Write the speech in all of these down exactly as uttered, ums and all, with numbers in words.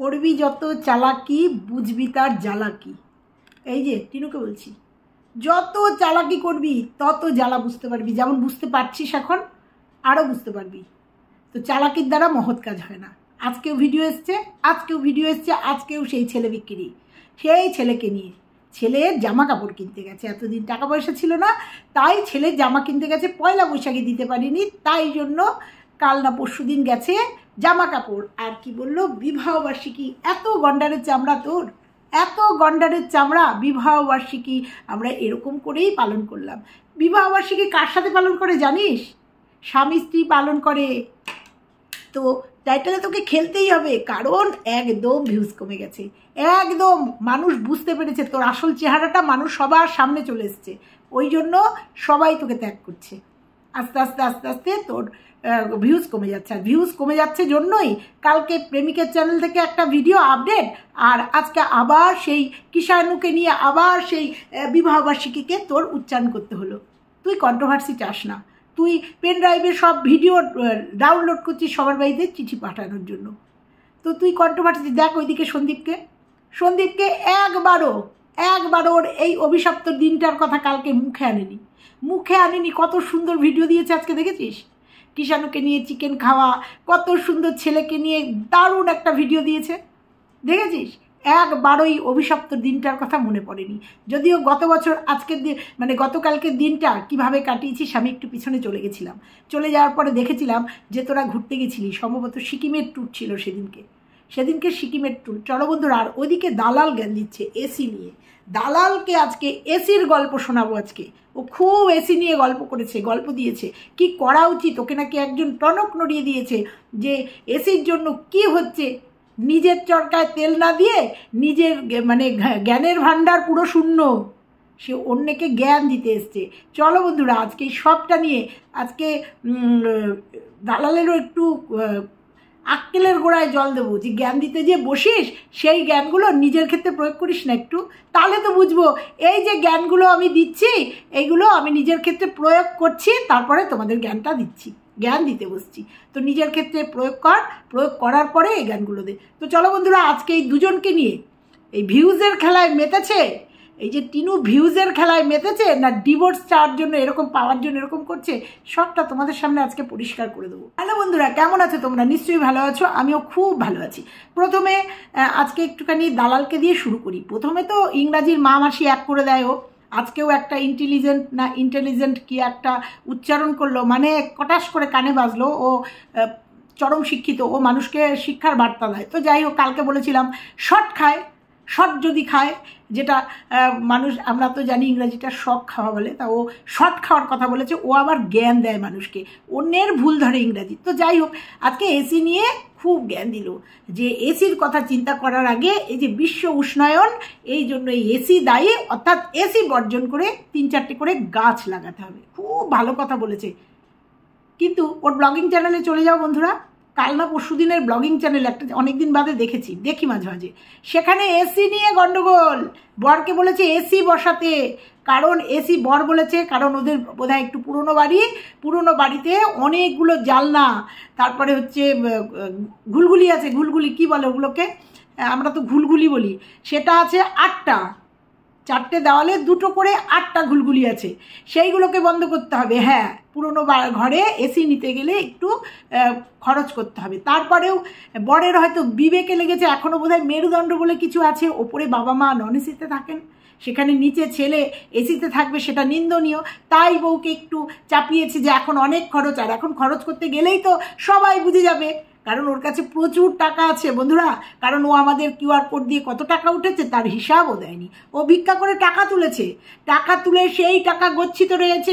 করবি যত চালাকি বুঝবি তার জ্বালাকি। এই যে টিনুকে বলছি, যত চালাকি করবি তত জ্বালা বুঝতে পারবি, যেমন বুঝতে পারছিস এখন আরও বুঝতে পারবি। তো চালাকির দ্বারা মহৎ কাজ হয় না। আজকেও ভিডিও এসছে, আজকেও ভিডিও এসছে আজকেও সেই ছেলে বিক্রি, সেই ছেলেকে নিয়ে। ছেলের জামা কাপড় কিনতে গেছে, এতদিন টাকা পয়সা ছিল না, তাই ছেলের জামা কিনতে গেছে, পয়লা বৈশাখে দিতে পারিনি, তাই জন্য কাল না পরশু দিন গেছে জামা কাপড়। আর কি বললো, বিবাহবার্ষিকী। এত গন্ডারের চামড়া তোর, এত গন্ডারের চামড়া। বিবাহবার্ষিকী আমরা এরকম করেই পালন করলাম। বিবাহবার্ষিকী কার সাথে পালন করে জানিস? স্বামী স্ত্রী পালন করে। তো টাইটেলে তোকে খেলতেই হবে, কারণ একদম ভিউজ কমে গেছে, একদম মানুষ বুঝতে পেরেছে তোর আসল চেহারাটা, মানুষ সবার সামনে চলে এসছে, ওই জন্য সবাই তোকে ত্যাগ করছে। আস্তে আস্তে আস্তে আস্তে তোর ভিউজ কমে যাচ্ছে, আর ভিউজ কমে যাচ্ছে জন্যই কালকে প্রেমিকের চ্যানেল থেকে একটা ভিডিও আপডেট, আর আজকে আবার সেই কিষাণুকে নিয়ে আবার সেই বিবাহবার্ষিকীকে তোর উচ্চারণ করতে হলো। তুই কন্ট্রোভার্সি চাস না, তুই পেন ড্রাইভে সব ভিডিও ডাউনলোড করছিস সবার বাড়িতে চিঠি পাঠানোর জন্য। তো তুই কন্ট্রোভার্সি দেখ। ওইদিকে সন্দীপকে, সন্দীপকে একবারও একবারও ওর এই অভিশপ্ত দিনটার কথা কালকে মুখে আনেনি, মুখে আনেনি। কত সুন্দর ভিডিও দিয়েছে আজকে, দেখেছিস? কিষাণুকে নিয়ে চিকেন খাওয়া, কত সুন্দর ছেলেকে নিয়ে দারুণ একটা ভিডিও দিয়েছে, দেখেছিস? একবারই অভিশপ্ত দিনটার কথা মনে পড়েনি। যদিও গত বছর আজকের দিন মানে গতকালকের দিনটা কিভাবে কাটিয়েছিস আমি একটু পিছনে চলে গেছিলাম, চলে যাওয়ার পরে দেখেছিলাম যে তোরা ঘুরতে গেছিলি, সম্ভবত সিকিমের ট্যুর ছিল সেদিনকে, সেদিনকে সিকিমের ট্যুর। চলো বন্ধুরা, আর ওইদিকে দালাল জ্ঞান দিচ্ছে এসি নিয়ে। দালালকে আজকে এসির গল্প শোনাবো। আজকে ও খুব এসি নিয়ে গল্প করেছে, গল্প দিয়েছে কি করা উচিত। ওকে নাকি একজন টনক নড়িয়ে দিয়েছে যে এসির জন্য কি হচ্ছে, নিজের চরকায় তেল না দিয়ে নিজের মানে জ্ঞানের ভাণ্ডার পুরো শূন্য, সে অন্যকে জ্ঞান দিতে এসছে। চলো বন্ধুরা, আজকে সবটা নিয়ে, আজকে দালালেরও একটু আক্কেলের গোড়ায় জল দেবো, যে জ্ঞান দিতে যে বসিস সেই জ্ঞানগুলো নিজের ক্ষেত্রে প্রয়োগ করিস না একটু, তাহলে তো বুঝবো এই যে জ্ঞানগুলো আমি দিচ্ছি এইগুলো আমি নিজের ক্ষেত্রে প্রয়োগ করছি, তারপরে তোমাদের জ্ঞানটা দিচ্ছি, জ্ঞান দিতে বসছি। তো নিজের ক্ষেত্রে প্রয়োগ কর, প্রয়োগ করার পরে এই জ্ঞানগুলো দে। তো চলো বন্ধুরা, আজকে এই দুজনকে নিয়ে, এই ভিউজের খেলায় মেতেছে, এই যে টিনু ভিউজের খেলায় মেতেছে না ডিভোর্স চাওয়ার জন্য এরকম, পাওয়ার জন্য এরকম করছে, সবটা তোমাদের সামনে আজকে পরিষ্কার করে দেবো। হ্যালো বন্ধুরা, কেমন আছো তোমরা? নিশ্চয়ই ভালো আছো, আমিও খুব ভালো আছি। প্রথমে আজকে একটুখানি দালালকে দিয়ে শুরু করি। প্রথমে তো ইংরাজির মা মাসি এক করে দেয় ও, আজকেও একটা ইন্টেলিজেন্ট না ইন্টেলিজেন্ট কি একটা উচ্চারণ করলো, মানে কটাশ করে কানে বাজলো। ও চরম শিক্ষিত, ও মানুষকে শিক্ষার বার্তা দেয়। তো যাই হোক, কালকে বলেছিলাম শর্ট খায়, শর্ট যদি খায়, যেটা মানুষ আমরা তো জানি ইংরাজিটা শক খাওয়া বলে, তা ও শর্ট খাওয়ার কথা বলেছে। ও আবার জ্ঞান দেয় মানুষকে, অন্যের ভুল ধরে ইংরাজি। তো যাই হোক, আজকে এসি নিয়ে খুব জ্ঞান দিল, যে এসির কথা চিন্তা করার আগে এই যে বিশ্ব উষ্ণায়ন, এই জন্য এই এসি দায়ী, অর্থাৎ এসি বর্জন করে তিন চারটে করে গাছ লাগাতে হবে। খুব ভালো কথা বলেছে। কিন্তু ওর ব্লগিং চ্যানেলে চলে যাও বন্ধুরা, কাল না পরশু দিনের ব্লগিং চ্যানেল একটা অনেকদিন বাদে দেখেছি, দেখি মাঝে মাঝে, সেখানে এসি নিয়ে গন্ডগোল। বরকে বলেছে এসি বসাতে, কারণ এসি বর বলেছে, কারণ ওদের বোধহয় একটু পুরনো বাড়ি, পুরনো বাড়িতে অনেকগুলো জালনা, তারপরে হচ্ছে ঘুলঘুলি আছে, ঘুলঘুলি কি বলে ওগুলোকে, আমরা তো ঘুলঘুলি বলি, সেটা আছে আটটা, চারটে দেওয়ালে দুটো করে আটটা ঘুলঘুলি আছে, সেইগুলোকে বন্ধ করতে হবে। হ্যাঁ, পুরনো ঘরে এসি নিতে গেলে একটু খরচ করতে হবে। তারপরেও বরের হয়তো বিবেকে লেগেছে, এখনও বোধহয় মেরুদণ্ড বলে কিছু আছে, ওপরে বাবা মা নন এসিতে থাকেন, সেখানে নিচে ছেলে এসিতে থাকবে, সেটা নিন্দনীয়। তাই বউকে একটু চাপিয়েছে যে এখন অনেক খরচ, আর এখন খরচ করতে গেলেই তো সবাই বুঝে যাবে, কারণ ওর কাছে প্রচুর টাকা আছে বন্ধুরা। কারণ ও আমাদের কিউআর কোড দিয়ে কত টাকা উঠেছে তার হিসাবও দেয়নি, ও ভিক্ষা করে টাকা তুলেছে, টাকা তুলে সেই টাকা গচ্ছিত রয়েছে,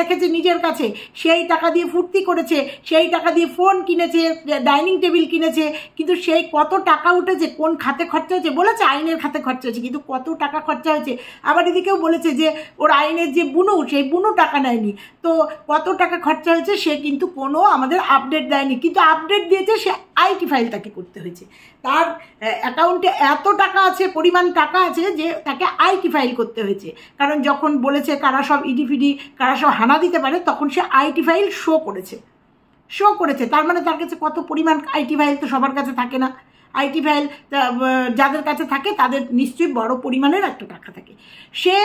রেখেছে নিজের কাছে, সেই টাকা দিয়ে ফুর্তি করেছে, সেই টাকা দিয়ে ফোন কিনেছে, ডাইনিং টেবিল কিনেছে, কিন্তু সেই কত টাকা উঠেছে, কোন খাতে খরচা হয়েছে বলেছে, আইনের খাতে খরচা হয়েছে, কিন্তু কত টাকা খরচা হয়েছে। আবার এদিকেও বলেছে যে ওর আইনের যে বুনু, সেই বুনু টাকা নেয়নি, তো কত টাকা খরচা হয়েছে সে কিন্তু কোনো আমাদের আপডেট দেয়নি, কিন্তু আপডেট দিয়েছে সে আইটি ফাইল তাকে করতে হয়েছে, তার অ্যাকাউন্টে এত টাকা আছে, পরিমাণ টাকা আছে যে তাকে আইটি ফাইল করতে হয়েছে, কারণ যখন বলেছে কারা সব ইডিফিডি, কারা সব হানা দিতে পারে, তখন সে আইটি ফাইল শো করেছে। শো করেছে, তার মানে তার কাছে কত পরিমাণ আইটি ফাইল, তো সবার কাছে থাকে না আইটি ফাইল, যাদের কাছে থাকে তাদের নিশ্চয়ই বড় পরিমাণের একটা টাকা থাকে। সে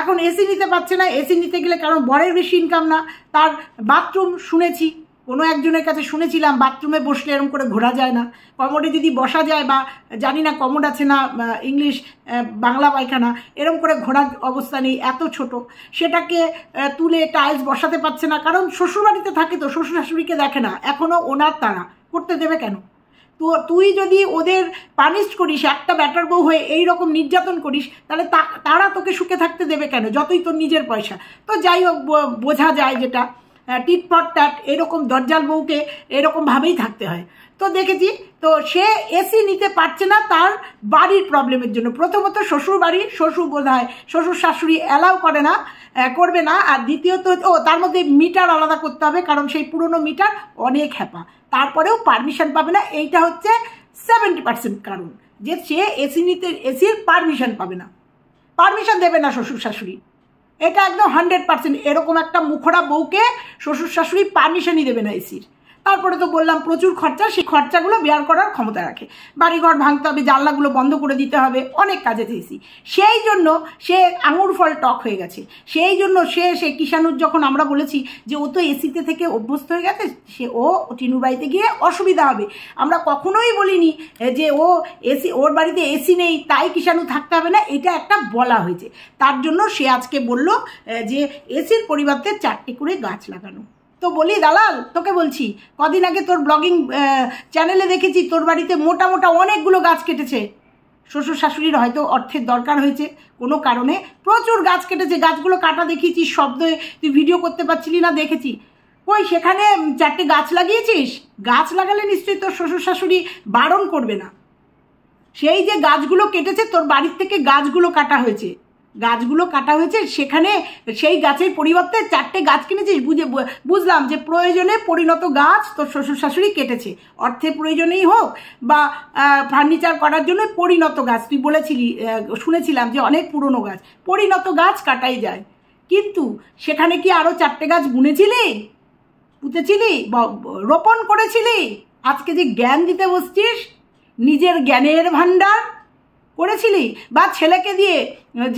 এখন এসি নিতে পারছে না, এসি নিতে গেলে কারণ বরের বেশি ইনকাম না, তার বাথরুম শুনেছি কোনো একজনের কাছে শুনেছিলাম বাথরুমে বসলে এরকম করে ঘোরা যায় না, কমোডে যদি বসা যায় বা জানি না কমোড আছে না ইংলিশ বাংলা পায়খানা এরকম করে ঘোরার অবস্থা নেই, এত ছোট, সেটাকে তুলে টাইলস বসাতে পারছে না কারণ শ্বশুরবাড়িতে থাকে তো শ্বশুর শাশুড়িকে দেখে না, এখনও ওনার তারা করতে দেবে কেন? তো তুই যদি ওদের পানিশ করিস, একটা ব্যাটার বউ হয়ে এই রকম নির্যাতন করিস, তাহলে তারা তোকে সুখে থাকতে দেবে কেন? যতই তোর নিজের পয়সা। তো যাই হোক, বোঝা যায় যেটা টিট ফট ট্যাট, এরকম দরজাল বউকে এরকমভাবেই থাকতে হয়। তো দেখেছি তো সে এসি নিতে পারছে না তার বাড়ির প্রবলেমের জন্য। প্রথমত শ্বশুর বাড়ি, শ্বশুর বোধ হয় শ্বশুর শাশুড়ি অ্যালাউ করে না, করবে না। আর দ্বিতীয়ত ও তার মধ্যে মিটার আলাদা করতে হবে কারণ সেই পুরনো মিটার অনেক হ্যাপা, তারপরেও পারমিশন পাবে না। এইটা হচ্ছে সেভেন্টি পার্সেন্ট কারণ যে সে এসি নিতে এসির পারমিশন পাবে না, পারমিশন দেবে না শ্বশুর শাশুড়ি, এটা একদম হান্ড্রেড পার্সেন্ট। এরকম একটা মুখরা বউকে শ্বশুর শাশুড়ি পারমিশনই দেবে না এসির। তারপরে তো বললাম প্রচুর খরচা, সেই খরচাগুলো বেয়ার করার ক্ষমতা রাখে, বাড়িঘর ভাঙতে হবে, জানলাগুলো বন্ধ করে দিতে হবে, অনেক কাজে এসি। সেই জন্য সে আঙুর ফল টক হয়ে গেছে। সেই জন্য সে সে কিষাণুর যখন আমরা বলেছি যে ও তো এসিতে থেকে অভ্যস্ত হয়ে গেছে, সে ও টিনুর বাড়িতে গিয়ে অসুবিধা হবে। আমরা কখনোই বলিনি যে ও এসি, ওর বাড়িতে এসি নেই তাই কিষাণু থাকতে হবে না, এটা একটা বলা হয়েছে। তার জন্য সে আজকে বলল যে এসির পরিবর্তে চারটি করে গাছ লাগানো। তো বলি দালাল, তোকে বলছি, কদিন আগে তোর ব্লগিং চ্যানেলে দেখেছি তোর বাড়িতে মোটা মোটা অনেকগুলো গাছ কেটেছে, শ্বশুর শাশুড়ির হয়তো অর্থের দরকার হয়েছে কোনো কারণে, প্রচুর গাছ কেটেছে, গাছগুলো কাটা দেখিয়েছিস, শব্দে তুই ভিডিও করতে পারছিলি না, দেখেছি। ওই সেখানে চারটে গাছ লাগিয়েছিস, গাছ লাগালে নিশ্চয়ই তোর শ্বশুর শাশুড়ি বারণ করবে না। সেই যে গাছগুলো কেটেছে, তোর বাড়ির থেকে গাছগুলো কাটা হয়েছে, গাছগুলো কাটা হয়েছে সেখানে সেই গাছের পরিবর্তে চারটে গাছ কিনেছিস। বুঝে বুঝলাম যে প্রয়োজনে পরিণত গাছ তোর শ্বশুর শাশুড়ি কেটেছে, অর্থের প্রয়োজনেই হোক বা ফার্নিচার করার জন্য পরিণত গাছ, তুই বলেছিলি শুনেছিলাম যে অনেক পুরনো গাছ, পরিণত গাছ কাটাই যায়। কিন্তু সেখানে কি আরও চারটে গাছ বুনেছিলি, পুঁতেছিলি, রোপণ করেছিলি? আজকে যে জ্ঞান দিতে বসছিস, নিজের জ্ঞানের ভাণ্ডার করেছিলি? বা ছেলেকে দিয়ে,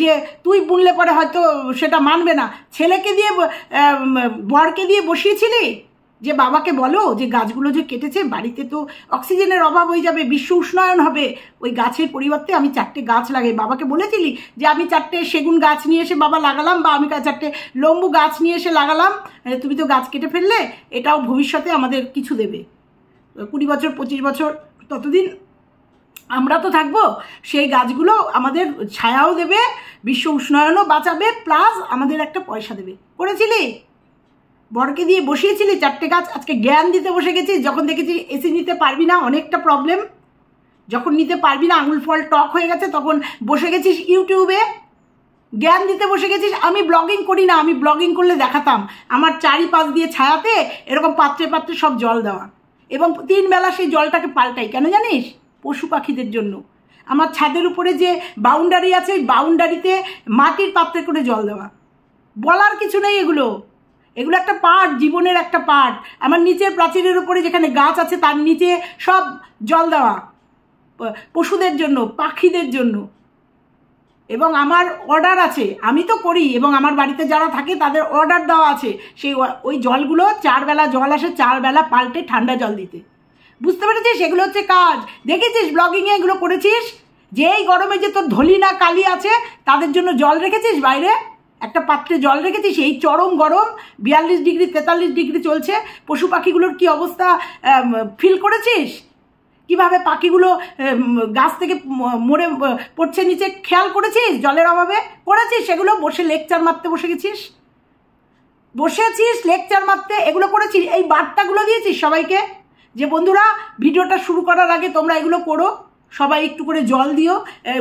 যে তুই বুনলে পরে হয়তো সেটা মানবে না, ছেলেকে দিয়ে বরকে দিয়ে বসিয়েছিলি যে বাবাকে বলো যে গাছগুলো যে কেটেছে বাড়িতে তো অক্সিজেনের অভাব হয়ে যাবে, বিশ্ব উষ্ণায়ন হবে, ওই গাছের পরিবর্তে আমি চারটে গাছ লাগাই? বাবাকে বলেছিলি যে আমি চারটে সেগুন গাছ নিয়ে এসে বাবা লাগালাম, বা আমি চারটে লম্বু গাছ নিয়ে এসে লাগালাম, তুমি তো গাছ কেটে ফেললে, এটাও ভবিষ্যতে আমাদের কিছু দেবে, কুড়ি বছর পঁচিশ বছর ততদিন আমরা তো থাকবো, সেই গাছগুলো আমাদের ছায়াও দেবে, বিশ্ব উষ্ণায়নও বাঁচাবে, প্লাস আমাদের একটা পয়সা দেবে। করেছিলি? বরকে দিয়ে বসিয়েছিলি চারটে গাছ? আজকে জ্ঞান দিতে বসে গেছি। যখন দেখেছি এসি নিতে পারবি না, অনেকটা প্রবলেম, যখন নিতে পারবি না আঙুল ফল টক হয়ে গেছে, তখন বসে গেছিস ইউটিউবে জ্ঞান দিতে বসে গেছিস। আমি ব্লগিং করি না, আমি ব্লগিং করলে দেখাতাম আমার চারিপাশ দিয়ে ছায়াতে এরকম পাত্রে পাত্রে সব জল দেওয়া, এবং তিন বেলা সেই জলটাকে পাল্টাই। কেন জানিস? পশু পাখিদের জন্য। আমার ছাদের উপরে যে বাউন্ডারি আছে, ওই বাউন্ডারিতে মাটির পাত্রে করে জল দেওয়া। বলার কিছু নেই, এগুলো এগুলো একটা পার্ট, জীবনের একটা পার্ট। আমার নিচের প্রাচীরের উপরে যেখানে গাছ আছে তার নিচে সব জল দেওয়া, পশুদের জন্য, পাখিদের জন্য। এবং আমার অর্ডার আছে, আমি তো করি, এবং আমার বাড়িতে যারা থাকে তাদের অর্ডার দেওয়া আছে, সেই ওই জলগুলো চারবেলা জল আসে, চারবেলা পাল্টে ঠান্ডা জল দিতে। বুঝতে পেরেছিস? এগুলো হচ্ছে কাজ। দেখেছিস ব্লগিংয়ে এগুলো করেছিস? যে এই গরমে যে তোর ধলি না কালি আছে তাদের জন্য জল রেখেছিস, বাইরে একটা পাত্রে জল রেখেছিস। এই চরম গরম, বিয়াল্লিশ ডিগ্রি তেতাল্লিশ ডিগ্রি চলছে, পশু পাখিগুলোর কী অবস্থা ফিল করেছিস? কিভাবে পাখিগুলো গাছ থেকে মরে পড়ছে নিচে, খেয়াল করেছিস? জলের অভাবে করেছিস সেগুলো? বসে লেকচার মারতে বসে গেছিস, বসেছিস লেকচার মারতে, এগুলো করেছিস। এই বার্তাগুলো দিয়েছিস সবাইকে যে বন্ধুরা, ভিডিওটা শুরু করার আগে তোমরা এগুলো করো, সবাই একটু করে জল দিও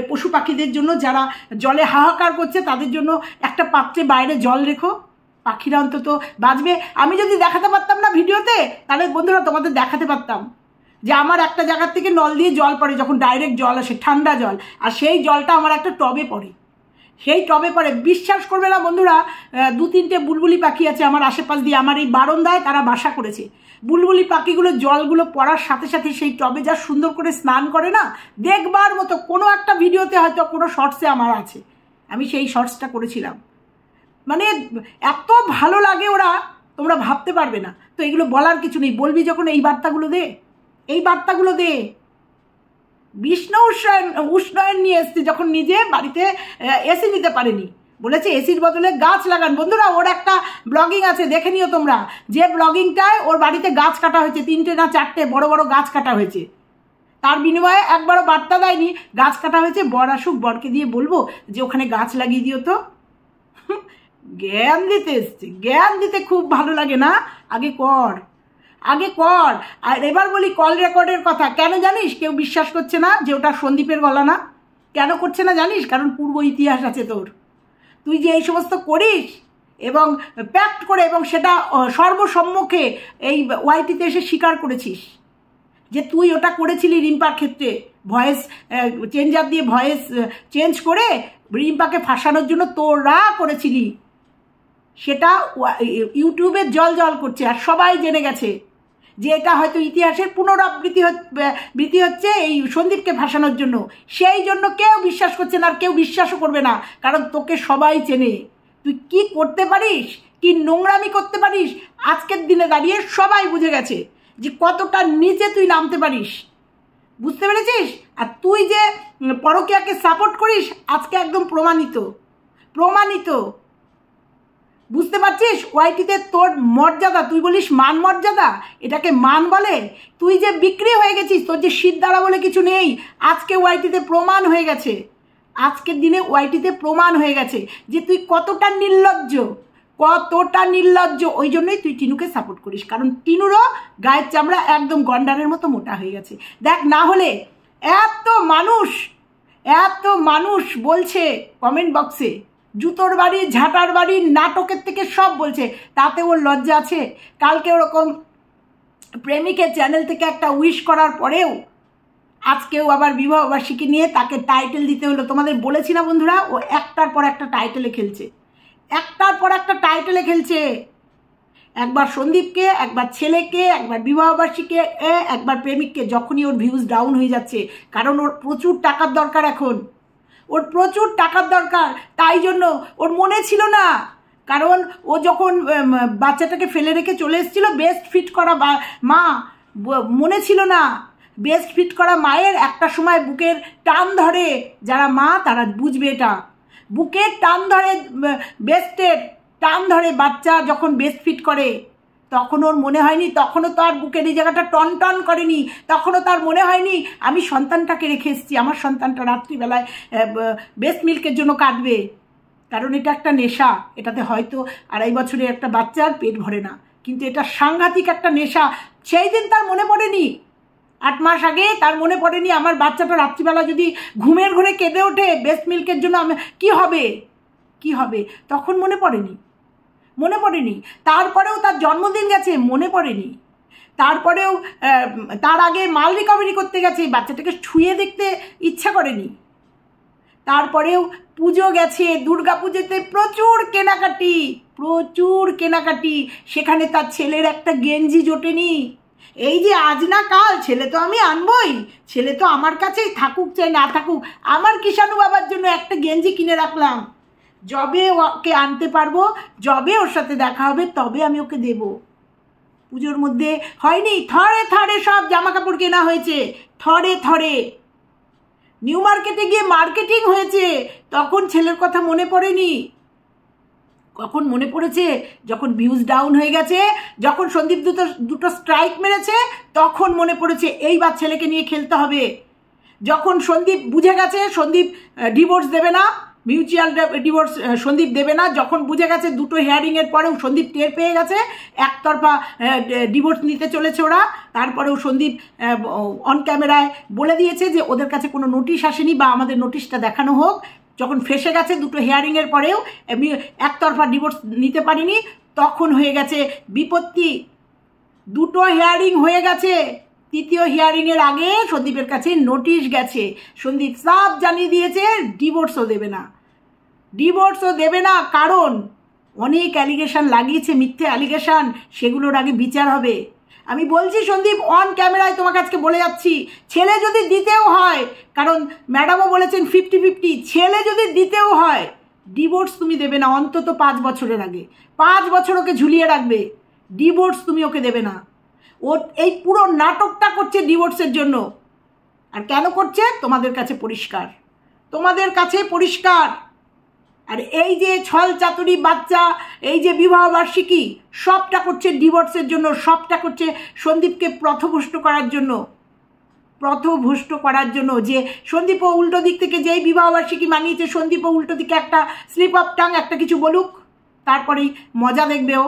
পশু পাখিদের জন্য, যারা জলে হাহাকার করছে তাদের জন্য একটা পাত্রে বাইরে জল রেখো, পাখিরা অন্তত বাঁচবে। আমি যদি দেখাতে পারতাম না ভিডিওতে, তাহলে বন্ধুরা তোমাদের দেখাতে পারতাম যে আমার একটা জায়গার থেকে নল দিয়ে জল পড়ে, যখন ডাইরেক্ট জল আসে ঠান্ডা জল, আর সেই জলটা আমার একটা টবে পড়ে, সেই টবে পড়ে। বিশ্বাস করবে না বন্ধুরা, দু তিনটে বুলবুলি পাখি আছে আমার আশেপাশ দিয়ে, আমার এই বারান্দায় তারা বাসা করেছে। বুলবুলি পাখিগুলো জলগুলো পড়ার সাথে সাথে সেই টবে যা সুন্দর করে স্নান করে না, দেখবার মতো কোনো একটা ভিডিওতে হয়তো কোনো শর্টসে আমার আছে, আমি সেই শর্টসটা করেছিলাম। মানে এত ভালো লাগে ওরা, তোমরা ভাবতে পারবে না। তো এগুলো বলার কিছু নেই, বলবি যখন এই বার্তাগুলো দে, এই বার্তাগুলো দে। বিষ্ণু উষ্ণায়ন উষ্ণায়ন নিয়ে এসছে, যখন নিজে বাড়িতে এসি নিতে পারেনি, বলেছে এসির বদলে গাছ লাগান। বন্ধুরা ওর একটা ব্লগিং আছে, দেখে নিও তোমরা, যে ব্লগিংটায় ওর বাড়িতে গাছ কাটা হয়েছে, তিনটে না চারটে বড় বড় গাছ কাটা হয়েছে। তার বিনিময়ে একবারও বার্তা দেয়নি, গাছ কাটা হয়েছে, বর আসুক, বরকে দিয়ে বলবো যে ওখানে গাছ লাগিয়ে দিও। তো জ্ঞান দিতে এসছে, জ্ঞান দিতে খুব ভালো লাগে না? আগে কর, আগে কর। আর এবার বলি কল রেকর্ডের কথা, কেন জানিস কেউ বিশ্বাস করছে না যে ওটা সন্দীপের গলা না? কেন করছে না জানিস? কারণ পূর্ব ইতিহাস আছে তোর, তুই যে এই সমস্ত করিস এবং প্যাক্ট করে এবং সেটা সর্বসম্মুখে এই ওয়াইটিতে এসে স্বীকার করেছিস যে তুই ওটা করেছিলি রিম্পার ক্ষেত্রে, ভয়েস চেঞ্জার দিয়ে ভয়েস চেঞ্জ করে রিম্পাকে ফাঁসানোর জন্য তোরা করেছিলি। সেটা ইউটিউবে জল জল করছে আর সবাই জেনে গেছে যে এটা হয়তো ইতিহাসের পুনরাবৃত্তি বৃত্তি হচ্ছে এই সন্দীপকে ভাসানোর জন্য। সেই জন্য কেউ বিশ্বাস করছে না, আর কেউ বিশ্বাসও করবে না, কারণ তোকে সবাই চেনে, তুই কি করতে পারিস, কি নোংরামি করতে পারিস। আজকের দিনে দাঁড়িয়ে সবাই বুঝে গেছে যে কতটা নিচে তুই নামতে পারিস, বুঝতে পেরেছিস? আর তুই যে পরকীয়াকে সাপোর্ট করিস, আজকে একদম প্রমাণিত, প্রমাণিত, বুঝতে পারছিস? ওয়াইটিতে তোর মর্যাদা, তুই বলিস মান মর্যাদা, এটাকে মান বলে? তুই যে বিক্রি হয়ে গেছিস, তোর যে সিদ্ধারা বলে কিছু নেই, আজকে ওয়াইটিতে প্রমাণ হয়ে গেছে, আজকের দিনে ওয়াইটিতে প্রমাণ হয়ে গেছে যে তুই কতটা নির্লজ্জ, কতটা নির্লজ্জ। ওই জন্যই তুই টিনুকে সাপোর্ট করিস, কারণ টিনুরও গায়ের চামড়া একদম গন্ডারের মতো মোটা হয়ে গেছে। দেখ না হলে এত মানুষ, এত মানুষ বলছে কমেন্ট বক্সে, জুতোর বাড়ি, ঝাঁটার বাড়ি, নাটকের থেকে সব বলছে, তাতে ওর লজ্জা আছে? কালকে ওরকম প্রেমিকের চ্যানেল থেকে একটা উইশ করার পরেও আজকেও আবার বিবাহবার্ষিকী নিয়ে তাকে টাইটেল দিতে হলো। তোমাদের বলেছি না বন্ধুরা, ও একটার পর একটা টাইটেলে খেলছে, একটার পর একটা টাইটেলে খেলছে। একবার সন্দীপকে, একবার ছেলেকে, একবার বিবাহবার্ষিকী, একবার প্রেমিককে, যখনই ওর ভিউজ ডাউন হয়ে যাচ্ছে, কারণ ওর প্রচুর টাকার দরকার এখন, ওর প্রচুর টাকার দরকার। তাই জন্য ওর মনে ছিল না, কারণ ও যখন বাচ্চাটাকে ফেলে রেখে চলে এসেছিল, বেস্ট ফিট করা মা, মনে ছিল না বেস্ট ফিট করা মায়ের একটা সময় বুকের টান ধরে, যারা মা তারা বুঝবে এটা, বুকের টান ধরে, বেস্টের টান ধরে বাচ্চা যখন বেস্ট ফিট করে, তখন ওর মনে হয়নি, তখনও তার বুকের এই জায়গাটা টন টন করেনি, তখনও তার মনে হয়নি আমি সন্তানটাকে রেখে এসেছি, আমার সন্তানটা রাত্রিবেলায় বেস্ট মিল্কের জন্য কাঁদবে, কারণ এটা একটা নেশা। এটাতে হয়তো আড়াই বছরের একটা বাচ্চার পেট ভরে না, কিন্তু এটা সাংঘাতিক একটা নেশা। সেই দিন তার মনে পড়েনি, আট মাস আগে তার মনে পড়েনি আমার বাচ্চাটা রাত্রিবেলা যদি ঘুমের ঘরে কেঁদে ওঠে বেস্ট মিল্কের জন্য আমি কী হবে, কী হবে, তখন মনে পড়েনি, মনে পড়েনি। তারপরেও তার জন্মদিন গেছে, মনে পড়েনি। তারপরেও তার আগে মাল রিকভারি করতে গেছে, বাচ্চাটাকে ছুঁয়ে দেখতে ইচ্ছা করেনি। তারপরেও পুজো গেছে, দুর্গা পুজোতে প্রচুর কেনাকাটি, প্রচুর কেনাকাটি, সেখানে তার ছেলের একটা গেঞ্জি জোটেনি। এই যে আজ না কাল, ছেলে তো আমি আনবই, ছেলে তো আমার কাছেই থাকুক চাই না থাকুক, আমার কিষাণু বাবার জন্য একটা গেঞ্জি কিনে রাখলাম, যবে ওকে আনতে পারবো, যবে ওর সাথে দেখা হবে, তবে আমি ওকে দেব। পুজোর মধ্যে হয়নি, থরে থরে সব জামা কাপড় কেনা হয়েছে, থরে থরে নিউ মার্কেটে গিয়ে মার্কেটিং হয়েছে, তখন ছেলের কথা মনে পড়েনি। কখন মনে পড়েছে? যখন ভিউজ ডাউন হয়ে গেছে, যখন সন্দীপ দুটো দুটো স্ট্রাইক মেরেছে, তখন মনে পড়েছে এইবার ছেলেকে নিয়ে খেলতে হবে। যখন সন্দীপ বুঝে গেছে সন্দীপ ডিভোর্স দেবে না, মিউচুয়াল ডিভোর্স সন্দীপ দেবে না, যখন বুঝে গেছে, দুটো হিয়ারিংয়ের পরেও সন্দীপ টের পেয়ে গেছে একতরফা ডিভোর্স নিতে চলেছে ওরা, তারপরেও সন্দীপ অন ক্যামেরায় বলে দিয়েছে যে ওদের কাছে কোনো নোটিশ আসেনি বা আমাদের নোটিশটা দেখানো হোক। যখন ফেসে গেছে দুটো হিয়ারিংয়ের পরেও একতরফা ডিভোর্স নিতে পারিনি, তখন হয়ে গেছে বিপত্তি। দুটো হিয়ারিং হয়ে গেছে, তৃতীয় হিয়ারিংয়ের আগে সন্দীপের কাছে নোটিশ গেছে, সন্দীপ সাফ জানিয়ে দিয়েছে ডিভোর্সও দেবে না, ডিভোর্সও দেবে না, কারণ অনেক অ্যালিগেশন লাগিয়েছে, মিথ্যে অ্যালিগেশন, সেগুলোর আগে বিচার হবে। আমি বলছি সন্দীপ, অন ক্যামেরায় তোমার কাছে বলে যাচ্ছি, ছেলে যদি দিতেও হয়, কারণ ম্যাডামও বলেছেন ফিফটি ফিফটি, ছেলে যদি দিতেও হয় ডিভোর্স তুমি দেবে না অন্তত পাঁচ বছরের আগে। পাঁচ বছর ওকে ঝুলিয়ে রাখবে, ডিভোর্স তুমি ওকে দেবে না। ও এই পুরো নাটকটা করছে ডিভোর্সের জন্য। আর কেন করছে তোমাদের কাছে পরিষ্কার, তোমাদের কাছে পরিষ্কার। আর এই যে ছল চাতুরি বাচ্চা, এই যে বিবাহ বার্ষিকী, সবটা করছে ডিভোর্সের জন্য, সবটা করছে সন্দীপকে পথভ্রষ্ট করার জন্য, পথভ্রষ্ট করার জন্য। যে সন্দীপও উল্টো দিক থেকে যেই বিবাহ বার্ষিকী মানিয়েছে, সন্দীপও উল্টো দিকে একটা স্লিপ আপ টাং একটা কিছু বলুক, তারপরেই মজা দেখবে ও,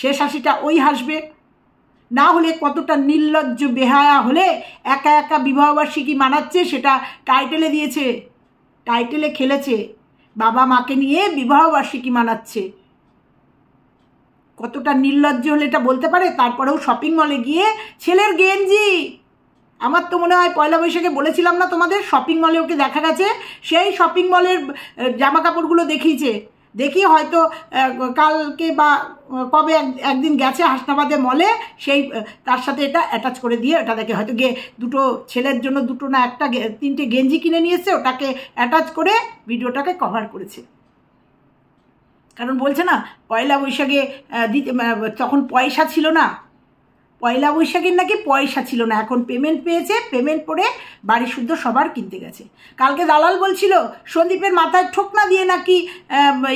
শেষ হাসিটা ওই হাসবে। না হলে কতটা নির্লজ্জ বেহায়া হলে একা একা বিবাহ বার্ষিকী মানাচ্ছে, সেটা টাইটেলে দিয়েছে, টাইটেলে খেলেছে, বাবা মাকে নিয়ে বিবাহ বার্ষিকী মানাচ্ছে। কতটা নির্লজ্জ হলে এটা বলতে পারে। তারপরেও শপিং মলে গিয়ে ছেলের গেঞ্জি, আমার তো মনে হয় পয়লা বৈশাখে বলেছিলাম না তোমাদের, শপিং মলে ওকে দেখা গেছে, সেই শপিং মলের জামা কাপড়গুলো দেখিয়েছে। দেখি হয়তো কালকে বা কবে একদিন গেছে হাসনাবাদে মলে, সেই তার সাথে এটা অ্যাটাচ করে দিয়ে ওটা দেখে হয়তো গে দুটো ছেলের জন্য দুটো না একটা তিনটে গেঞ্জি কিনে নিয়েছে, ওটাকে অ্যাটাচ করে ভিডিওটাকে কভার করেছে। কারণ বলছে না পয়লা বৈশাখে দিতে, তখন পয়সা ছিল না, পয়লা বৈশাখের নাকি পয়সা ছিল না, এখন পেমেন্ট পেয়েছে, পেমেন্ট করে বাড়ি শুদ্ধ সবার কিনতে গেছে। কালকে দালাল বলছিল সন্দীপের মাথায় ঠোকনা দিয়ে নাকি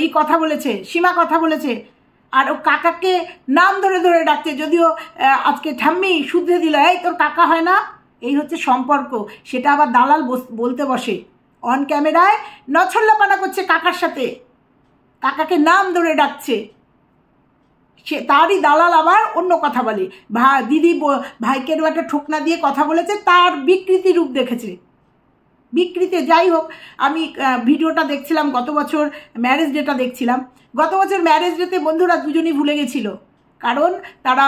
এই কথা বলেছে, সীমা কথা বলেছে। আর ও কাকাকে নাম ধরে ধরে ডাকছে, যদিও আজকে ঠাম্মি শুদ্ধে দিল, এই তোর কাকা হয় না। এই হচ্ছে সম্পর্ক, সেটা আবার দালাল বলতে বসে অন ক্যামেরায়, নছল্লাপানা করছে কাকার সাথে, কাকাকে নাম ধরে ডাকছে। সে তারই দালাল আবার অন্য কথা বলে, ভা দিদি ভাইকে একটা ঠোকনা দিয়ে কথা বলেছে, তার বিকৃতি রূপ দেখেছে, বিকৃতি। যাই হোক, আমি ভিডিওটা দেখছিলাম গত বছর ম্যারেজ ডেটা দেখছিলাম, গত বছর ম্যারেজ ডেতে বন্ধুরা দুজনই ভুলে গেছিলো, কারণ তারা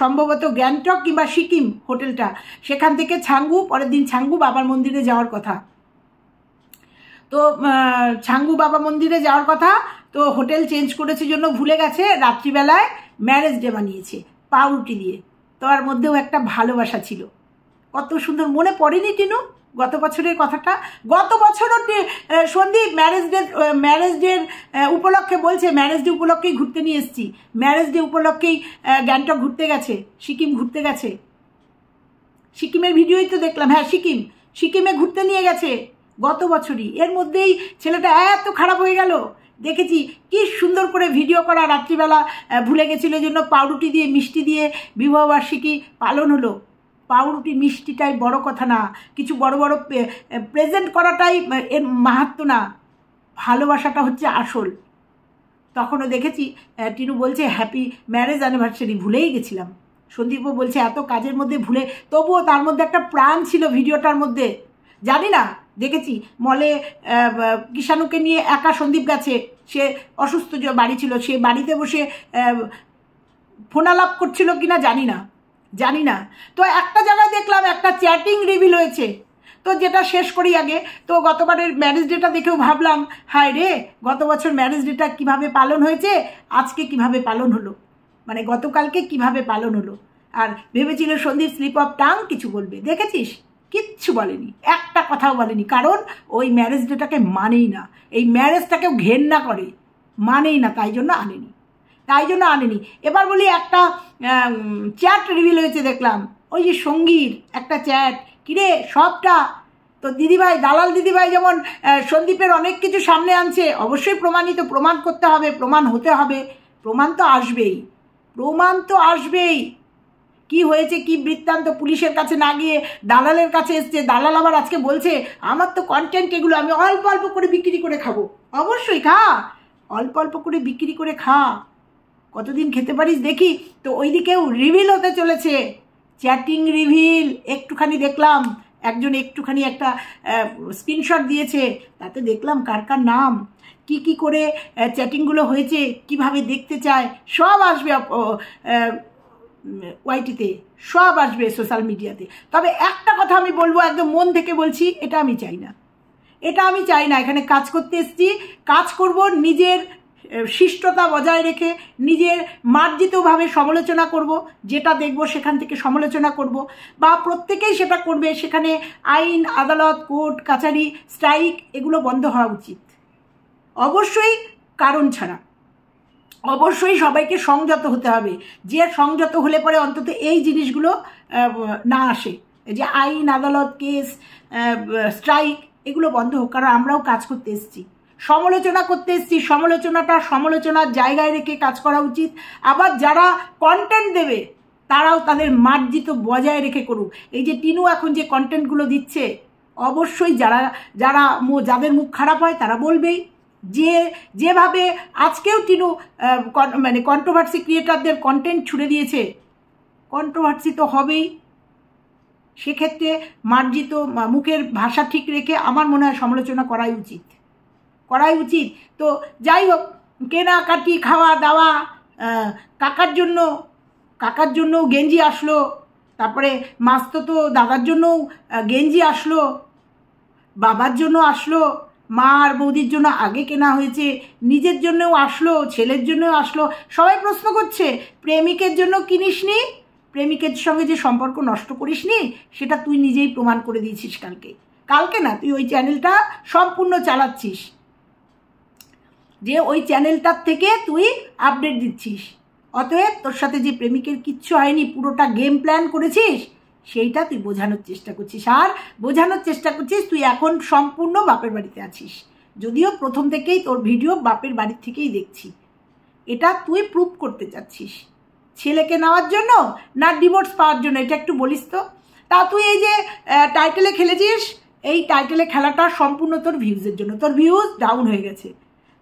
সম্ভবত গ্যাংটক কিংবা সিকিম হোটেলটা, সেখান থেকে ছাঙ্গু, পরের দিন ছাঙ্গু বাবার মন্দিরে যাওয়ার কথা, তো ছাঙ্গু বাবা মন্দিরে যাওয়ার কথা, তো হোটেল চেঞ্জ করেছে জন্য ভুলে গেছে, রাত্রিবেলায় ম্যারেজ ডে বানিয়েছে পাউরুটি দিয়ে। তার মধ্যেও একটা ভালোবাসা ছিল, কত সুন্দর। মনে পড়েনি টিনু গত বছরের কথাটা? গত বছরও সন্দীপ ম্যারেজ ডে, ম্যারেজ ডের উপলক্ষে বলছে, ম্যারেজ ডে উপলক্ষেই ঘুরতে নিয়ে এসেছি, ম্যারেজ ডে উপলক্ষেই গ্যাংটক ঘুরতে গেছে, সিকিম ঘুরতে গেছে, সিকিমের ভিডিওই তো দেখলাম, হ্যাঁ সিকিম, সিকিমে ঘুরতে নিয়ে গেছে গত বছরই। এর মধ্যেই ছেলেটা এত খারাপ হয়ে গেল, দেখেছি কি সুন্দর করে ভিডিও করা, রাত্রিবেলা ভুলে গেছিল জন্য পাউরুটি দিয়ে মিষ্টি দিয়ে বিবাহবার্ষিকী পালন হলো। পাউরুটি মিষ্টিটাই বড় কথা না, কিছু বড় বড় প্রেজেন্ট করাটাই এর মাহাত্ম্য না, ভালোবাসাটা হচ্ছে আসল। তখনও দেখেছি টিনু বলছে হ্যাপি ম্যারেজ অ্যানিভার্সারি, ভুলেই গেছিলাম। সন্দীপও বলছে এত কাজের মধ্যে ভুলে, তবুও তার মধ্যে একটা প্রাণ ছিল ভিডিওটার মধ্যে, জানি না। দেখেছি মলে কিষাণুকে নিয়ে একা সন্দীপ গেছে, সে অসুস্থ যে বাড়ি ছিল, সে বাড়িতে বসে ফোনালাপ করছিল কিনা জানি না, জানি না। তো একটা জায়গায় দেখলাম একটা চ্যাটিং রিভিল হয়েছে, তো যেটা শেষ করি আগে। তো গতবারের ম্যারেজ ডেটা দেখেও ভাবলাম হায় রে, গত বছর ম্যারেজ ডেটা কীভাবে পালন হয়েছে, আজকে কিভাবে পালন হলো, মানে গতকালকে কিভাবে পালন হলো। আর ভেবেছিল সন্দীপ স্লিপ অফ টাং কিছু বলবে, দেখেছিস কিচ্ছু বলেনি, একটা কথাও বলেনি, কারণ ওই ম্যারেজ ডেটাকে মানেই না, এই ম্যারেজটাকেও ঘেন্না করে, মানেই না, তাই জন্য আনেনি, তাই জন্য আনেনি। এবার বলি একটা চ্যাট রিভিল হয়েছে দেখলাম, ওই যে সঙ্গীর একটা চ্যাট, কিরে সবটা তো দিদিভাই, দালাল দিদিভাই যেমন সন্দীপের অনেক কিছু সামনে আনছে, অবশ্যই প্রমাণিত, প্রমাণ করতে হবে, প্রমাণ হতে হবে, প্রমাণ তো আসবেই, প্রমাণ তো আসবেই। কি হয়েছে কি বৃত্তান্ত পুলিশের কাছে না গিয়ে দালালের কাছে এসছে, দালাল আবার আজকে বলছে আমার তো কন্টেন্ট এগুলো, আমি অল্প অল্প করে বিক্রি করে খাবো। অবশ্যই খা, অল্প অল্প করে বিক্রি করে খা, কতদিন খেতে পারিস দেখি। তো ওইদিকেও রিভিল হতে চলেছে, চ্যাটিং রিভিল। একটুখানি দেখলাম, একজন একটুখানি একটা স্ক্রিনশট দিয়েছে, তাতে দেখলাম কার কার নাম, কি কি করে চ্যাটিংগুলো হয়েছে, কিভাবে দেখতে চায়, সব আসবে ওয়াইটিতে, সব আসবে সোশ্যাল মিডিয়াতে। তবে একটা কথা আমি বলবো, একদম মন থেকে বলছি, এটা আমি চাই না, এটা আমি চাই না। এখানে কাজ করতে এসছি, কাজ করব নিজের শিষ্টতা বজায় রেখে নিজের মার্জিতভাবে সমালোচনা করব, যেটা দেখব সেখান থেকে সমালোচনা করব, বা প্রত্যেকেই সেটা করবে, সেখানে আইন আদালত কোর্ট কাছারি স্ট্রাইক এগুলো বন্ধ হওয়া উচিত, অবশ্যই কারণ ছাড়া। অবশ্যই সবাইকে সংযত হতে হবে, যে সংযত হলে পরে অন্তত এই জিনিসগুলো না আসে, যে আইন আদালত কেস স্ট্রাইক এগুলো বন্ধ হোক। কারণ আমরাও কাজ করতে এসেছি, সমালোচনা করতে এসেছি, সমালোচনাটা সমালোচনার জায়গায় রেখে কাজ করা উচিত। আবার যারা কন্টেন্ট দেবে তারাও তাদের মার্জিত বজায় রেখে করুক। এই যে টিনু এখন যে কন্টেন্টগুলো দিচ্ছে, অবশ্যই যারা যারা যাদের মুখ খারাপ হয় তারা বলবেই, যে যেভাবে আজকেও টিনু মানে কন্ট্রোভার্সি ক্রিয়েটারদের কন্টেন্ট ছুড়ে দিয়েছে, কন্ট্রোভার্সি তো হবেই। সেক্ষেত্রে মার্জিত মুখের ভাষা ঠিক রেখে আমার মনে হয় সমালোচনা করাই উচিত, করাই উচিত। তো যাই হোক, কেনাকাটি খাওয়া দাওয়া, কাকার জন্য কাকার জন্যও গেঞ্জি আসলো, তারপরে মাস্তো তো দাদার জন্যও গেঞ্জি আসলো, বাবার জন্য আসলো, মা আর বৌদির জন্য আগে কেনা হয়েছে, নিজের জন্যও আসলো, ছেলের জন্যও আসলো। সবাই প্রশ্ন করছে, প্রেমিকের জন্য কিনিসনি, প্রেমিকের সঙ্গে যে সম্পর্ক নষ্ট করিসনি সেটা তুই নিজেই প্রমাণ করে দিয়েছিস। কালকে কালকে না, তুই ওই চ্যানেলটা সম্পূর্ণ চালাচ্ছিস, যে ওই চ্যানেলটার থেকে তুই আপডেট দিচ্ছিস। অতএব তোর সাথে যে প্রেমিকের কিচ্ছু হয়নি, পুরোটা গেম প্ল্যান করেছিস, সেইটা তুই বোঝানোর চেষ্টা করছিস, আর বোঝানোর চেষ্টা করছিস তুই এখন সম্পূর্ণ বাপের বাড়িতে আছিস। যদিও প্রথম থেকেই তোর ভিডিও বাপের বাড়ির থেকেই দেখছি, এটা তুই প্রুভ করতে চাচ্ছিস ছেলেকে নেওয়ার জন্য না ডিভোর্স পাওয়ার জন্য, এটা একটু বলিস তো। তা তুই এই যে টাইটেলে খেলেছিস, এই টাইটেলে খেলাটা সম্পূর্ণ তোর ভিউজের জন্য, তোর ভিউজ ডাউন হয়ে গেছে,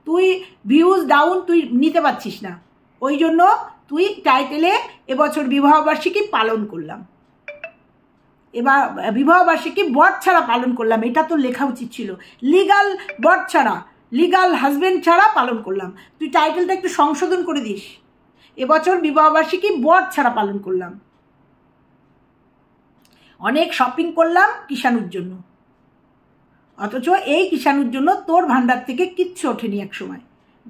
তুই ভিউজ ডাউন তুই নিতে পারছিস না, ওই জন্য তুই টাইটেলে এবছর বিবাহবার্ষিকী পালন করলাম, এবার বিবাহবার্ষিকী বর ছাড়া পালন করলাম, এটা তো লেখা উচিত ছিল, লিগাল বর ছাড়া, লিগাল হাজব্যান্ড ছাড়া পালন করলাম। তুই টাইটেলটা একটু সংশোধন করে দিস, এবছর বিবাহবার্ষিকী বর ছাড়া পালন করলাম, অনেক শপিং করলাম কিষানুর জন্য। অথচ এই কিষানুর জন্য তোর ভান্ডার থেকে কিচ্ছু ওঠেনি এক সময়।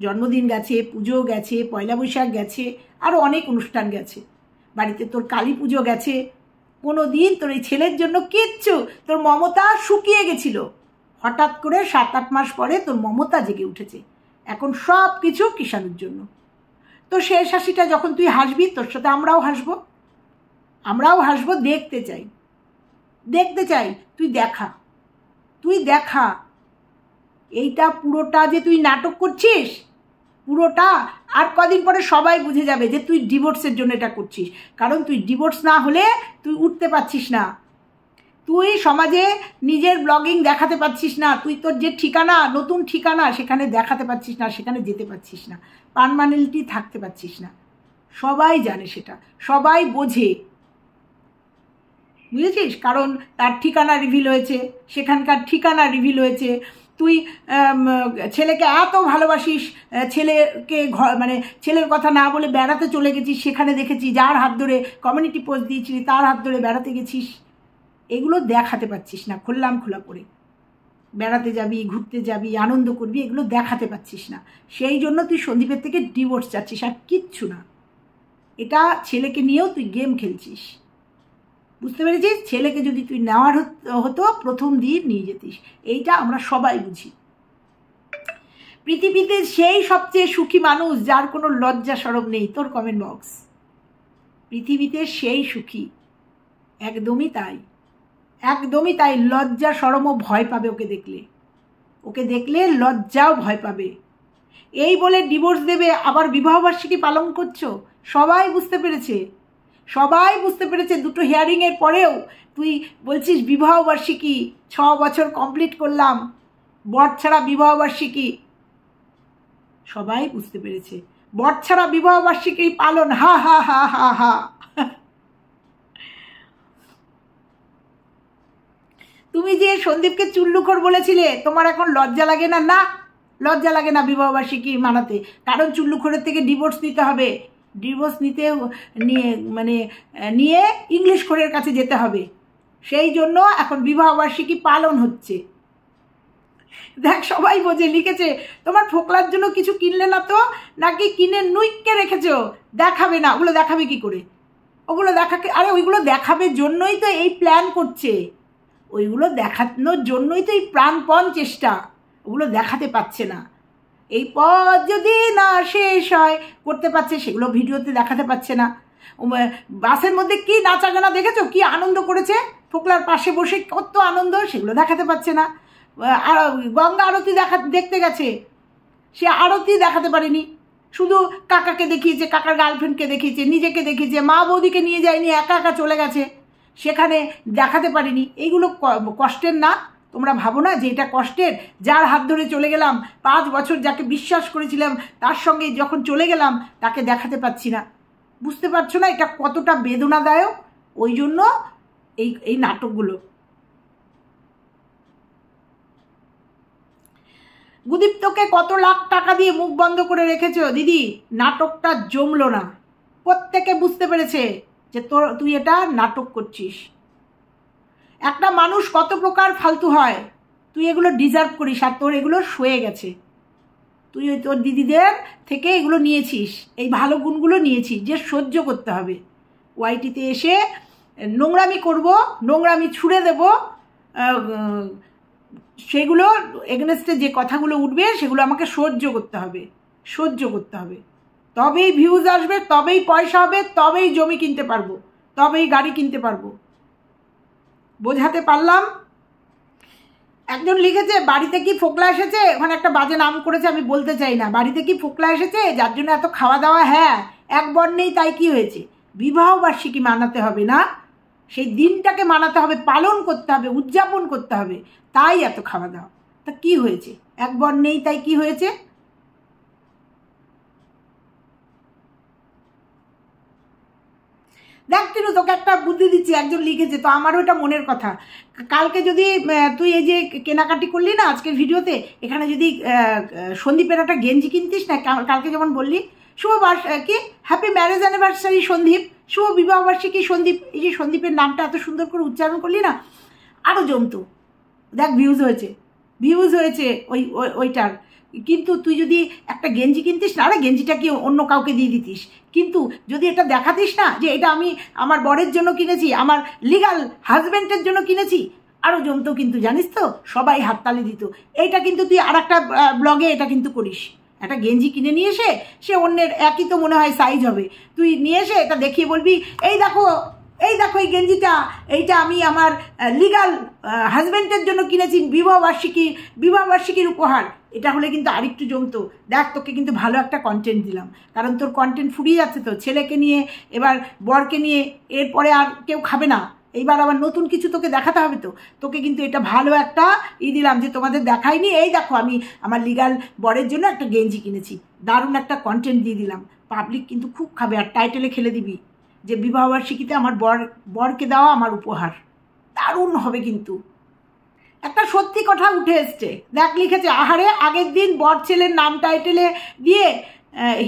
জন্মদিন গেছে, পুজো গেছে, পয়লা বৈশাখ গেছে, আরও অনেক অনুষ্ঠান গেছে, বাড়িতে তোর কালী পুজো গেছে, কোনো দিন তোর এই ছেলের জন্য কিচ্ছু, তোর মমতা শুকিয়ে গেছিল। হঠাৎ করে সাত আট মাস পরে তোর মমতা জেগে উঠেছে, এখন সব কিছু কিষানুর জন্য। তো শেষ হাসিটা যখন তুই হাসবি, তোর সাথে আমরাও হাসবো, আমরাও হাসবো, দেখতে চাই, দেখতে চাই, তুই দেখা, তুই দেখা। এইটা পুরোটা যে তুই নাটক করছিস, পুরোটা আর কদিন পরে সবাই বুঝে যাবে যে তুই ডিভোর্সের জন্য এটা করছিস। কারণ তুই ডিভোর্স না হলে তুই উঠতে পারছিস না, তুই সমাজে নিজের ব্লগিং দেখাতে পারছিস না, তুই তোর যে ঠিকানা, নতুন ঠিকানা, সেখানে দেখাতে পারছিস না, সেখানে যেতে পারছিস না, পার্মানেন্টলি থাকতে পারছিস না। সবাই জানে সেটা, সবাই বোঝে, বুঝেছিস? কারণ তার ঠিকানা রিভিল হয়েছে, সেখানকার ঠিকানা রিভিল হয়েছে। তুই ছেলেকে এত ভালোবাসিস, ছেলেকে ঘর মানে ছেলের কথা না বলে বেড়াতে চলে গেছিস, সেখানে দেখেছি যার হাত ধরে কমিউনিটি পোস্ট দিয়েছিলি, তার হাত ধরে বেড়াতে গেছিস, এগুলো দেখাতে পারছিস না। খুললাম খোলা করে বেড়াতে যাবি, ঘুরতে যাবি, আনন্দ করবি, এগুলো দেখাতে পারছিস না, সেই জন্য তুই সন্দীপের থেকে ডিভোর্স চাচ্ছিস, আর কিচ্ছু না। এটা ছেলেকে নিয়েও তুই গেম খেলছিস, বুঝতে পেরেছিস? ছেলেকে যদি তুই নেওয়ার হতো প্রথম দিন নিয়ে যেতিস, এইটা আমরা সবাই বুঝি। পৃথিবীতে সেই সবচেয়ে সুখী মানুষ যার কোনো লজ্জা সরব নেই, তোর কমেন্ট বক্স, পৃথিবীতে সেই সুখী, একদমই তাই, একদমই তাই। লজ্জা সরমও ভয় পাবে ওকে দেখলে, ওকে দেখলে লজ্জাও ভয় পাবে। এই বলে ডিভোর্স দেবে, আবার বিবাহবার্ষিকী পালন করছো, সবাই বুঝতে পেরেছে, সবাই বুঝতে পেরেছে। দুটো হিয়ারিংয়ের পরেও তুই বলছিস বিবাহবার্ষিকী, ছ বছর কমপ্লিট করলাম, বর ছাড়া বিবাহবার্ষিকী, সবাই বুঝতে পেরেছে, বর ছাড়া বিবাহবার্ষিকী পালন, হা হা হা হা হা। তুমি যে সন্দীপকে চুল্লুখোর বলেছিলে, তোমার এখন লজ্জা লাগে না? না, লজ্জা লাগে না বিবাহবার্ষিকী মানাতে, কারণ চুল্লুখোরের থেকে ডিভোর্স নিতে হবে, ডিভোর্স নিতে নিয়ে মানে নিয়ে ইংলিশ খোরের কাছে যেতে হবে, সেই জন্য এখন বিবাহবার্ষিকী পালন হচ্ছে। দেখ সবাই বোঝে, লিখেছে তোমার ফোকলার জন্য কিছু কিনলে না তো, নাকি কিনে নুইককে রেখেছো? দেখাবে না, ওগুলো দেখাবে কি করে? ওগুলো দেখাকে, আরে ওইগুলো দেখাবে জন্যই তো এই প্ল্যান করছে, ওইগুলো দেখানোর জন্যই তো এই প্রাণপণ চেষ্টা, ওগুলো দেখাতে পারছে না। এই পথ যদি না শেষ হয় করতে পারছে, সেগুলো ভিডিওতে দেখাতে পারছে না। বাসের মধ্যে কি নাচাগানা দেখেছো, কি আনন্দ করেছে ফোকলার পাশে বসে, কত আনন্দ, সেগুলো দেখাতে পারছে না। আর গঙ্গা আরতি দেখা দেখতে গেছে, সে আরতি দেখাতে পারেনি, শুধু কাকাকে দেখিয়েছে, কাকার গার্লফ্রেন্ডকে দেখিয়েছে, নিজেকে দেখিয়েছে, মা বৌদিকে নিয়ে যায়নি, একা একা চলে গেছে, সেখানে দেখাতে পারেনি। এইগুলো কষ্টের না? তোমরা ভাবো না যে এটা কষ্টের? যার হাত ধরে চলে গেলাম, পাঁচ বছর যাকে বিশ্বাস করেছিলাম তার সঙ্গে যখন চলে গেলাম, তাকে দেখাতে পাচ্ছি না। বুঝতে পারছো না এটা কতটা বেদনাদায়ক? ওই জন্য এই এই নাটকগুলো। গুদীপ্তকে কত লাখ টাকা দিয়ে মুখ বন্ধ করে রেখেছো দিদি, নাটকটা জমলো না। প্রত্যেকে বুঝতে পেরেছে যে তোর তুই এটা নাটক করছিস। একটা মানুষ কত প্রকার ফালতু হয়, তুই এগুলো ডিজার্ভ করিস, আর তোর এগুলো শুয়ে গেছে। তুই তোর দিদিদের থেকে এগুলো নিয়েছিস, এই ভালো গুণগুলো নিয়েছিস, যে সহ্য করতে হবে। ওয়াইটিতে এসে নোংরামি করব, নোংরামি ছুঁড়ে দেব, সেগুলো এগেনস্টে যে কথাগুলো উঠবে সেগুলো আমাকে সহ্য করতে হবে, সহ্য করতে হবে। তবেই ভিউজ আসবে, তবেই পয়সা হবে, তবেই জমি কিনতে পারবো, তবেই গাড়ি কিনতে পারবো। বোঝাতে পারলাম? একজন লিখেছে বাড়িতে কি ফোকলা এসেছে, ওখানে একটা বাজে নাম করেছে, আমি বলতে চাই না। বাড়িতে কি ফোকলা এসেছে যার জন্য এত খাওয়া দাওয়া? হ্যাঁ, এক বর নেই তাই কি হয়েছে? বিবাহ বার্ষিকী মানাতে হবে না? সেই দিনটাকে মানাতে হবে, পালন করতে হবে, উদযাপন করতে হবে, তাই এত খাওয়া দাওয়া। তা কি হয়েছে? এক বর নেই তাই কি হয়েছে? দেখ তিনু, তোকে একটা বুদ্ধি দিচ্ছি। একজন লিখেছে, তো আমারও এটা মনের কথা, কালকে যদি তুই এই যে কেনাকাটি করলি না আজকের ভিডিওতে, এখানে যদি সন্দীপের একটা গেঞ্জি কিনতিস না, কালকে যেমন বললি শুভ বার্ষ কি হ্যাপি ম্যারেজ অ্যানিভার্সারি সন্দীপ, শুভ বিবাহবার্ষিকী সন্দীপ, এই যে সন্দীপের নামটা এত সুন্দর করে উচ্চারণ করলি না, আরও জমতো। দেখ ভিউজ হয়েছে, ভিউজ হয়েছে ওই ওইটার। কিন্তু তুই যদি একটা গেঞ্জি কিনতিস না, আরে গেঞ্জিটা কি অন্য কাউকে দিয়ে দিতিস, কিন্তু যদি এটা দেখাতিস না যে এটা আমি আমার বরের জন্য কিনেছি, আমার লিগাল হাজব্যান্ডের জন্য কিনেছি, আরও জমতো কিন্তু, জানিস তো, সবাই হাততালি দিত। এইটা কিন্তু তুই আর একটা ব্লগে এটা কিন্তু করিস, একটা গেঞ্জি কিনে নিয়ে এসে, সে অন্যের একই তো মনে হয় সাইজ হবে, তুই নিয়ে এসে এটা দেখিয়ে বলবি এই দেখো, এই দেখো এই গেঞ্জিটা, এইটা আমি আমার লিগাল হাজব্যান্ডের জন্য কিনেছি, বিবাহবার্ষিকী বিবাহবার্ষিকীর উপহার। এটা হলে কিন্তু আরেকটু জমতো। দেখ তোকে কিন্তু ভালো একটা কন্টেন্ট দিলাম, কারণ তোর কন্টেন্ট ফুরিয়ে যাচ্ছে। তো ছেলেকে নিয়ে, এবার বরকে নিয়ে, এরপরে আর কেউ খাবে না, এইবার আবার নতুন কিছু তোকে দেখাতে হবে। তো তোকে কিন্তু এটা ভালো একটা ই দিলাম যে তোমাদের দেখাইনি, এই দেখো আমি আমার লিগাল বরের জন্য একটা গেঞ্জি কিনেছি, দারুণ একটা কন্টেন্ট দিয়ে দিলাম। পাবলিক কিন্তু খুব খাবে। আর টাইটেলে খেলে দিবি যে বিবাহবার্ষিকীতে আমার বর বরকে দেওয়া আমার উপহার, দারুণ হবে কিন্তু। একটা সত্যি কথা উঠে এসছে, দেখ লিখেছে আহারে আগের দিন বর ছেলের নাম টাইটেলে দিয়ে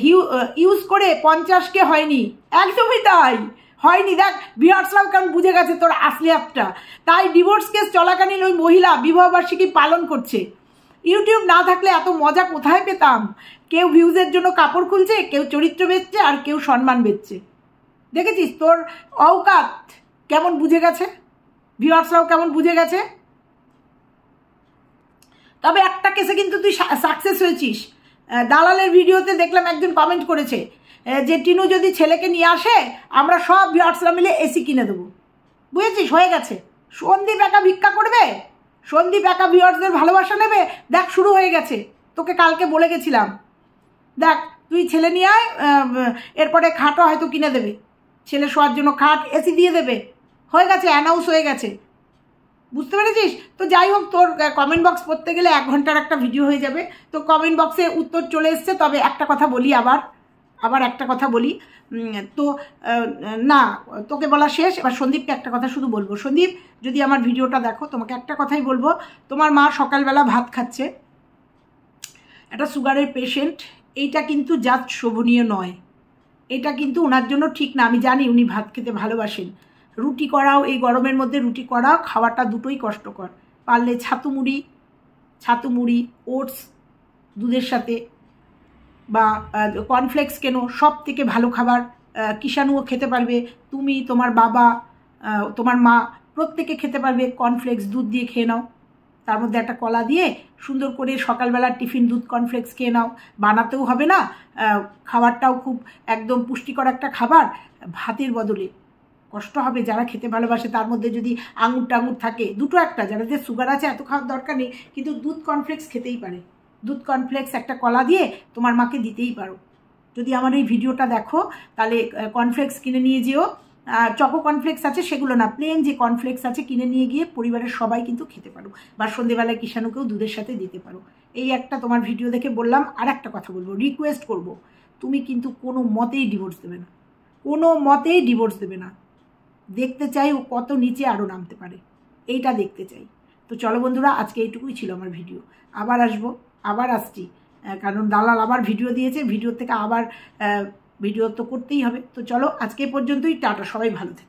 হিউ ইউজ করে পঞ্চাশকে হয়নি। একদমই তাই, হয়নি। দেখ ভিউয়ার্সরাও কারণ বুঝে গেছে তোর আসলে একটা, তাই ডিভোর্স কেস চলাকালীন ওই মহিলা বিবাহবার্ষিকী পালন করছে। ইউটিউব না থাকলে এত মজা কোথায় পেতাম? কেউ ভিউজের জন্য কাপড় খুলছে, কেউ চরিত্র বেচছে, আর কেউ সম্মান বেচছে। দেখেছিস তোর অওকাত কেমন বুঝে গেছে, ভিউয়ার্সরাও কেমন বুঝে গেছে। তবে একটা কেসে কিন্তু তুই সাকসেস হয়েছিস। দালালের ভিডিওতে দেখলাম একজন কমেন্ট করেছে যে টিনু যদি ছেলেকে নিয়ে আসে আমরা সব ভিউয়ার্সরা মিলে এসি কিনে দেবো। বুঝেছিস, হয়ে গেছে। সন্দীপ একা ভিক্ষা করবে, সন্দীপ একা ভিউয়ার্সদের ভালোবাসা নেবে। দেখ শুরু হয়ে গেছে, তোকে কালকে বলে গেছিলাম। দেখ তুই ছেলে নিয়ে আয়, এরপরে খাটও হয়তো কিনে দেবে, ছেলে শোয়ার জন্য খাট এসি দিয়ে দেবে। হয়ে গেছে, অ্যানাউন্স হয়ে গেছে। বুঝতে পেরেছিস তো? যাই হোক, তোর কমেন্ট বক্স পড়তে গেলে এক ঘন্টার একটা ভিডিও হয়ে যাবে। তো কমেন্ট বক্সে উত্তর চলে এসছে। তবে একটা কথা বলি, আবার আবার একটা কথা বলি তো না, তোকে বলা শেষ। এবার সন্দীপকে একটা কথা শুধু বলবো, সন্দীপ যদি আমার ভিডিওটা দেখো, তোমাকে একটা কথাই বলবো, তোমার মা সকালবেলা ভাত খাচ্ছে, একটা সুগারের পেশেন্ট, এইটা কিন্তু জাত শোভনীয় নয়, এটা কিন্তু ওনার জন্য ঠিক না। আমি জানি উনি ভাত খেতে ভালোবাসেন, রুটি করাও, এই গরমের মধ্যে রুটি করা খাওয়াটা দুটোই কষ্টকর। পারলে ছাতু মুড়ি ছাতু মুড়ি, ওটস দুধের সাথে বা কর্নফ্লেক্স কেন, সব থেকে ভালো খাবার কিষাণুও খেতে পারবে, তুমি, তোমার বাবা, তোমার মা, প্রত্যেকে খেতে পারবে। কর্নফ্লেক্স দুধ দিয়ে খেয়ে নাও, তার মধ্যে একটা কলা দিয়ে সুন্দর করে সকালবেলা টিফিন দুধ কর্নফ্লেক্স খেয়ে নাও। বানাতেও হবে না, খাবারটাও খুব একদম পুষ্টিকর একটা খাবার, ভাতের বদলে। কষ্ট হবে যারা খেতে ভালোবাসে, তার মধ্যে যদি আঙুর টাঙুর থাকে দুটো একটা, যারা যে সুগার আছে এত খাওয়ার দরকার নেই, কিন্তু দুধ কর্নফ্লেক্স খেতেই পারে। দুধ কর্নফ্লেক্স একটা কলা দিয়ে তোমার মাকে দিতেই পারো। যদি আমার এই ভিডিওটা দেখো তাহলে কর্নফ্লেক্স কিনে নিয়ে যেও, চকো কর্নফ্লেক্স আছে সেগুলো না, প্লেন যে কর্নফ্লেক্স আছে কিনে নিয়ে গিয়ে পরিবারের সবাই কিন্তু খেতে পারো, বা সন্ধেবেলায় কিষাণুকেও দুধের সাথে দিতে পারো। এই একটা তোমার ভিডিও দেখে বললাম। আর একটা কথা বলবো, রিকোয়েস্ট করব, তুমি কিন্তু কোনো মতেই ডিভোর্স দেবে না, কোনো মতেই ডিভোর্স দেবে না। দেখতে চাই ও কত নিচে আরও নামতে পারে, এইটা দেখতে চাই। তো চলো বন্ধুরা, আজকে এইটুকুই ছিল আমার ভিডিও। আবার আসবো, আবার আসছি, কারণ দালাল আবার ভিডিও দিয়েছে, ভিডিও থেকে আবার ভিডিও তো করতেই হবে। তো চলো আজকে পর্যন্তই, টাটা, সবাই ভালো থেকো।